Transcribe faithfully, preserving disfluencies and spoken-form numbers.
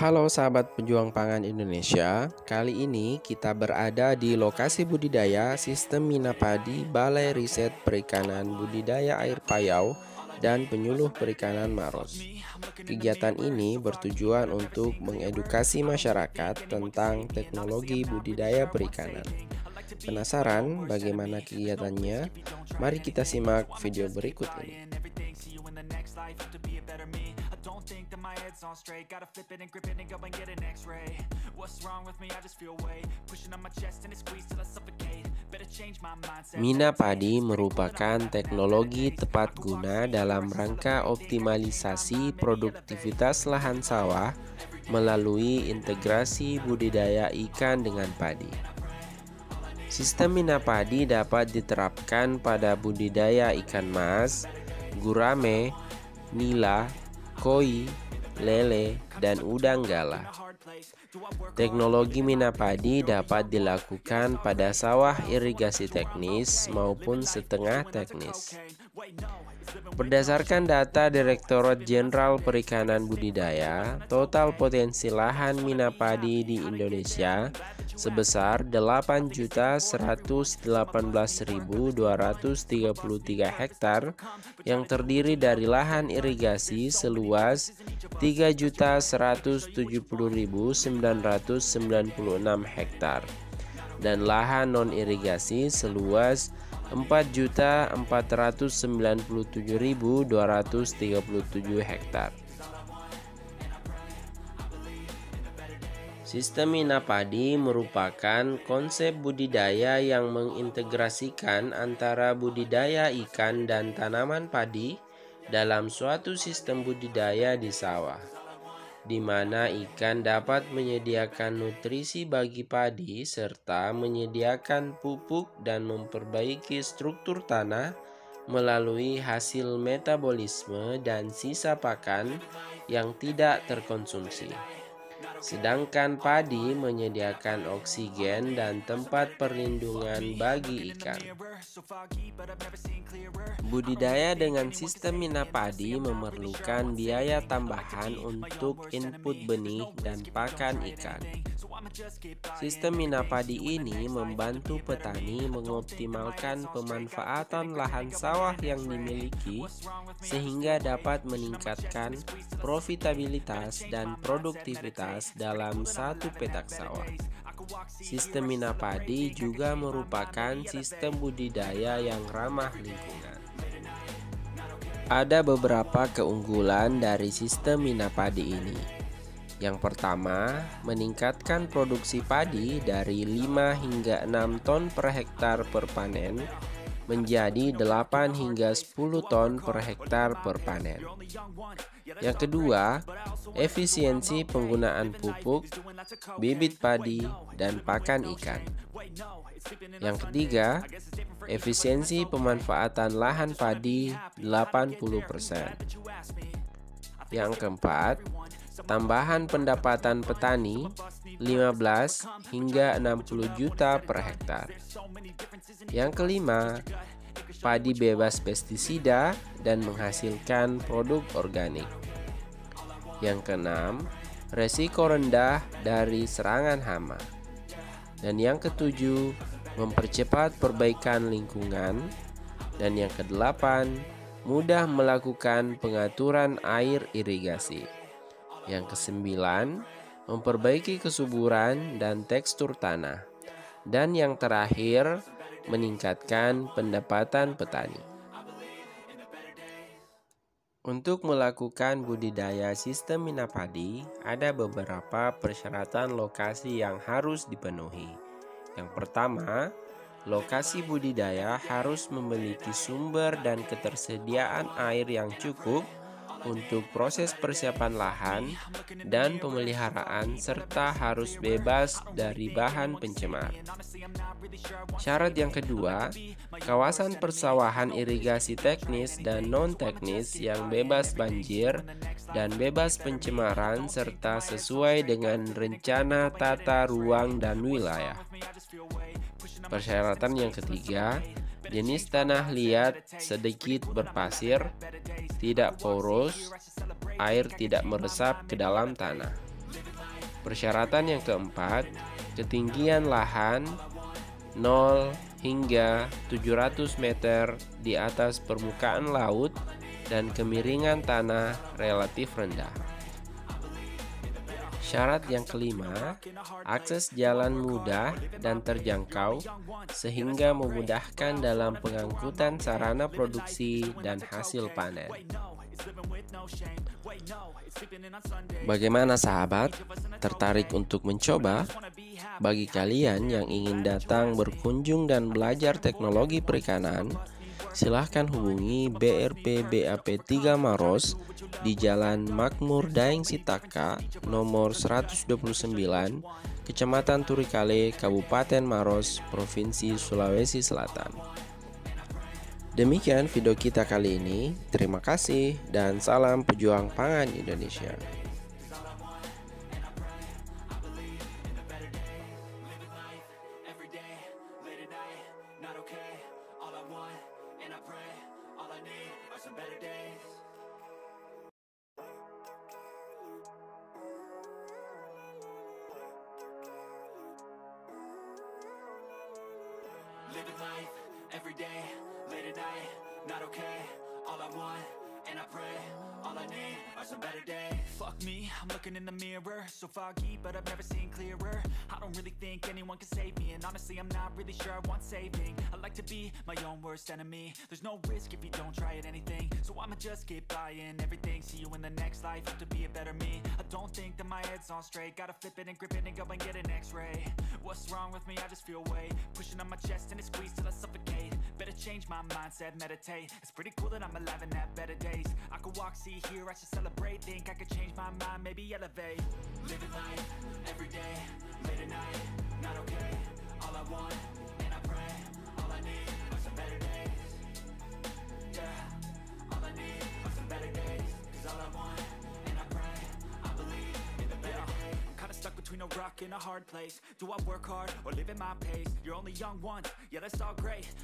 Halo sahabat pejuang pangan Indonesia, kali ini kita berada di lokasi budidaya Sistem Mina Padi Balai Riset Perikanan Budidaya Air Payau dan Penyuluh Perikanan Maros. Kegiatan ini bertujuan untuk mengedukasi masyarakat tentang teknologi budidaya perikanan. Penasaran bagaimana kegiatannya? Mari kita simak video berikut ini. Don't think that my head's on straight, gotta flip it and grip it and go and get an x-ray. What's wrong with me? I just feel weight pushing on my chest and it squeezes till I suffocate. Better change my mindset. Mina Padi merupakan teknologi tepat guna dalam rangka optimalisasi produktivitas lahan sawah melalui integrasi budidaya ikan dengan padi. Sistem Mina Padi dapat diterapkan pada budidaya ikan mas, gurame, nila, koi, lele, dan udang galah. Teknologi Mina Padi dapat dilakukan pada sawah irigasi teknis maupun setengah teknis. Berdasarkan data Direktorat Jenderal Perikanan Budidaya, total potensi lahan Mina Padi di Indonesia sebesar delapan juta seratus delapan belas ribu dua ratus tiga puluh tiga hektar yang terdiri dari lahan irigasi seluas tiga juta seratus tujuh puluh ribu sembilan ratus sembilan puluh enam hektar dan lahan non irigasi seluas empat juta empat ratus sembilan puluh tujuh ribu dua ratus tiga puluh tujuh hektar. Sistem Mina Padi merupakan konsep budidaya yang mengintegrasikan antara budidaya ikan dan tanaman padi dalam suatu sistem budidaya di sawah, di mana ikan dapat menyediakan nutrisi bagi padi serta menyediakan pupuk dan memperbaiki struktur tanah melalui hasil metabolisme dan sisa pakan yang tidak terkonsumsi. Sedangkan padi menyediakan oksigen dan tempat perlindungan bagi ikan. Budidaya dengan sistem Mina Padi memerlukan biaya tambahan untuk input benih dan pakan ikan. Sistem Mina Padi ini membantu petani mengoptimalkan pemanfaatan lahan sawah yang dimiliki sehingga dapat meningkatkan profitabilitas dan produktivitas dalam satu petak sawah. Sistem Mina Padi juga merupakan sistem budidaya yang ramah lingkungan. Ada beberapa keunggulan dari sistem Mina Padi ini. Yang pertama, meningkatkan produksi padi dari lima hingga enam ton per hektar per panen menjadi delapan hingga sepuluh ton per hektar per panen. Yang kedua, efisiensi penggunaan pupuk, bibit padi, dan pakan ikan. Yang ketiga, efisiensi pemanfaatan lahan padi delapan puluh persen. Yang keempat, tambahan pendapatan petani lima belas hingga enam puluh juta per hektar. Yang kelima, padi bebas pestisida dan menghasilkan produk organik. Yang keenam, resiko rendah dari serangan hama. Dan yang ketujuh, mempercepat perbaikan lingkungan. Dan yang kedelapan, mudah melakukan pengaturan air irigasi. Yang kesembilan, memperbaiki kesuburan dan tekstur tanah. Dan yang terakhir, meningkatkan pendapatan petani. Untuk melakukan budidaya sistem Mina Padi, ada beberapa persyaratan lokasi yang harus dipenuhi. Yang pertama, lokasi budidaya harus memiliki sumber dan ketersediaan air yang cukup untuk proses persiapan lahan dan pemeliharaan serta harus bebas dari bahan pencemar. Syarat yang kedua, kawasan persawahan irigasi teknis dan non-teknis yang bebas banjir dan bebas pencemaran serta sesuai dengan rencana tata ruang dan wilayah. Persyaratan yang ketiga, jenis tanah liat sedikit berpasir, tidak poros, air tidak meresap ke dalam tanah. Persyaratan yang keempat, ketinggian lahan nol hingga tujuh ratus meter di atas permukaan laut dan kemiringan tanah relatif rendah. Syarat yang kelima, akses jalan mudah dan terjangkau sehingga memudahkan dalam pengangkutan sarana produksi dan hasil panen. Bagaimana sahabat? Tertarik untuk mencoba? Bagi kalian yang ingin datang berkunjung dan belajar teknologi perikanan, silahkan hubungi B R P B A P tiga Maros di Jalan Makmur Daeng Sitaka nomor seratus dua puluh sembilan, Kecamatan Turikale, Kabupaten Maros, Provinsi Sulawesi Selatan. Demikian video kita kali ini. Terima kasih dan salam pejuang pangan Indonesia. Fuck me, I'm looking in the mirror, so foggy, but I've never seen clearer. I don't really think anyone can save me, and honestly, I'm not really sure I want saving. I like to be my own worst enemy. There's no risk if you don't try at anything, so I'ma just keep buying everything. See you in the next life, have to be a better me. I don't think that my head's on straight, gotta flip it and grip it and go and get an x-ray. What's wrong with me? I just feel weight pushing on my chest and it squeezed till I suffocate. Better change my mindset, meditate. It's pretty cool that I'm alive and have better days. I could walk, see, hear, I should celebrate. Think I could change my mind, maybe elevate. Living life, every day, late at night, not okay. All I want, and I pray. All I need are some better days. Yeah, all I need are some better days. Cause all I want, and I pray, I believe in the better days. I'm kinda stuck between a rock and a hard place. Do I work hard or live at my pace? You're only young once, yeah that's all great.